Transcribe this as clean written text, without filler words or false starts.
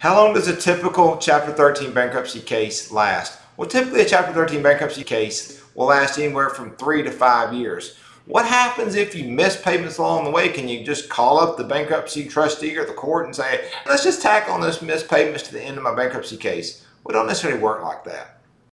How long does a typical Chapter 13 bankruptcy case last? Well, typically a Chapter 13 bankruptcy case will last anywhere from 3 to 5 years. What happens if you miss payments along the way? Can you just call up the bankruptcy trustee or the court and say, let's just tack on those missed payments to the end of my bankruptcy case? Well, it don't necessarily work like that.